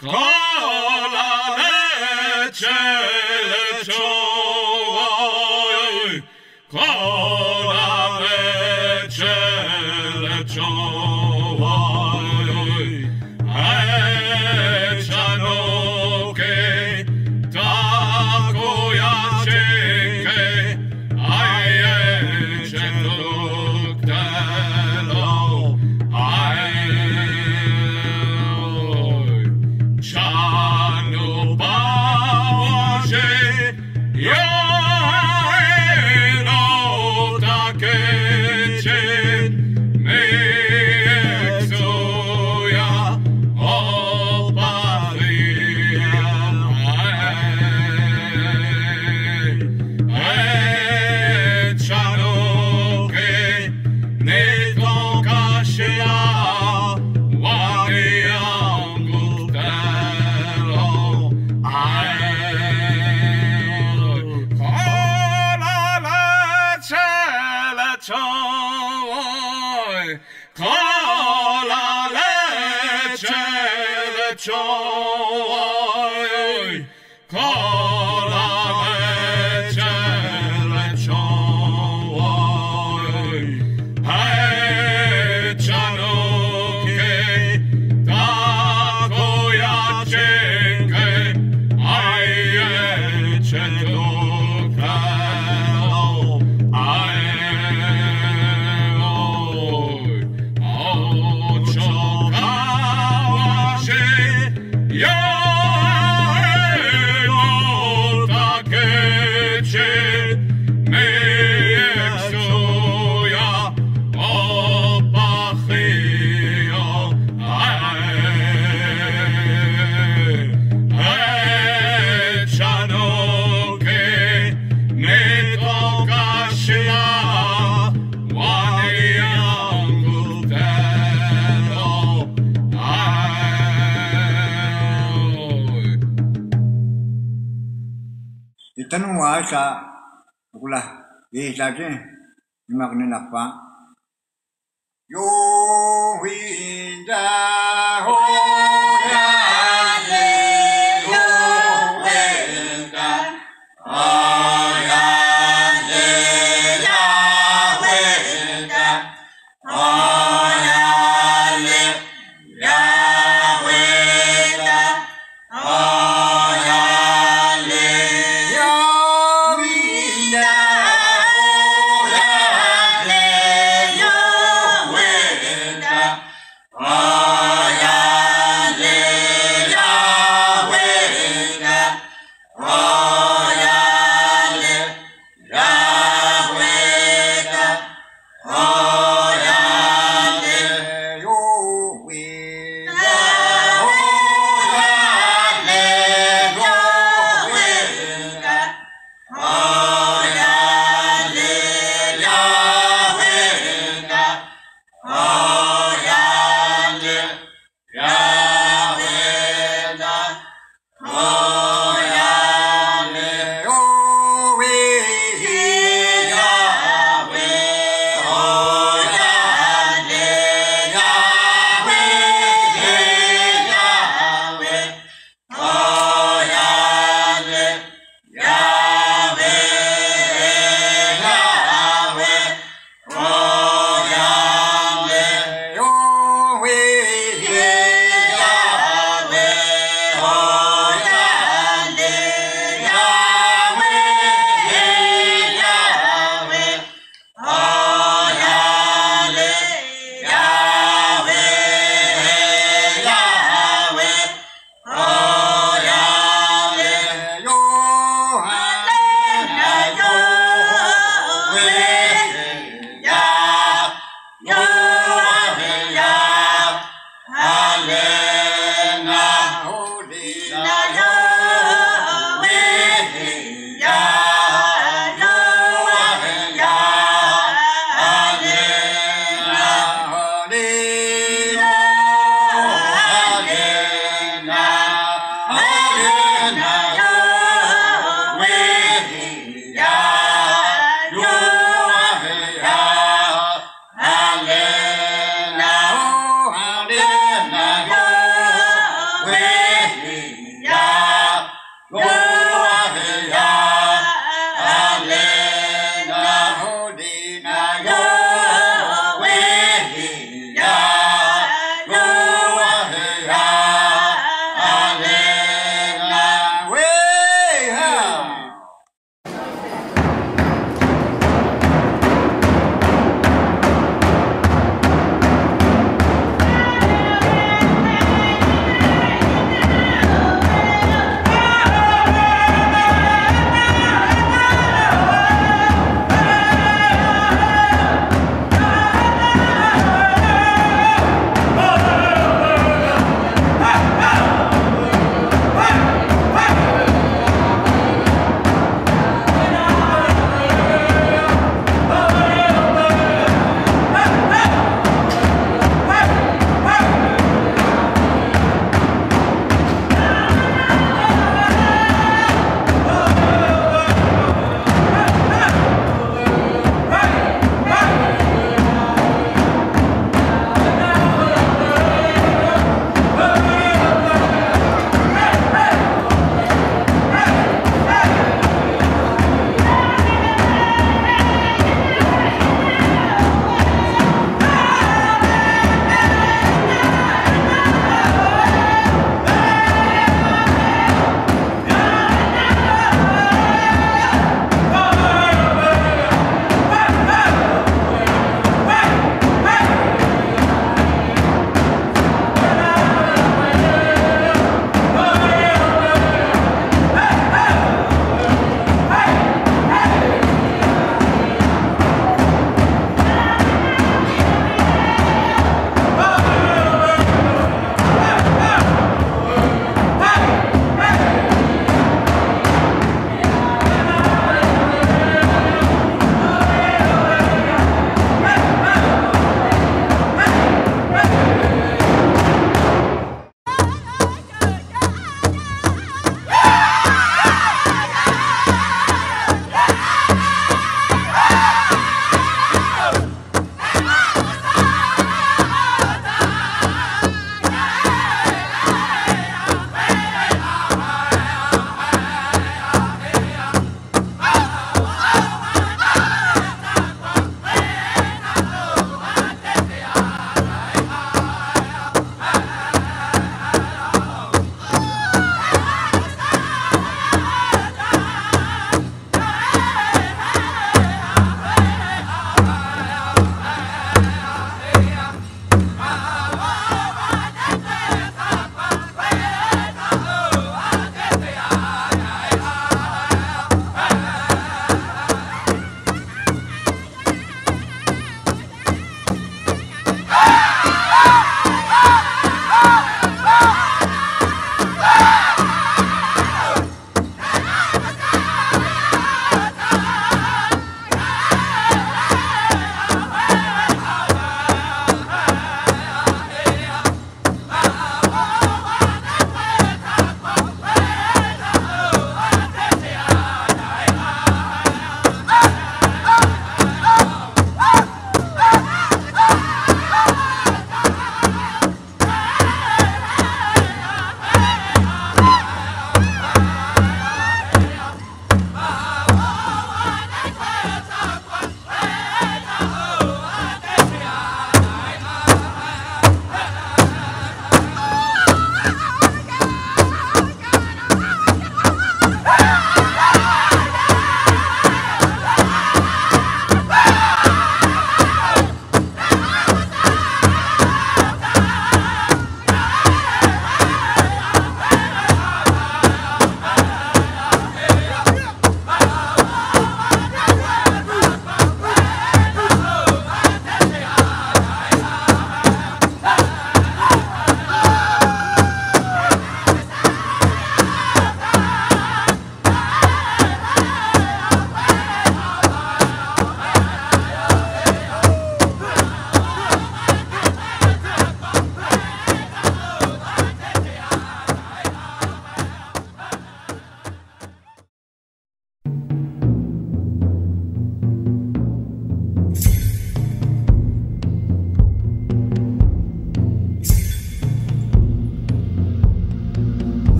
Kale czeleczoj, kale czeleczoj, eczanokie, takojaczykie, a jeczendok telo, a Cholai, cholai, cholai, cholai, hai chanoke, takoyachike, hai chendokalo, hai ocho. Tanong ay sa pula di saje lima kenapa yo hinda ho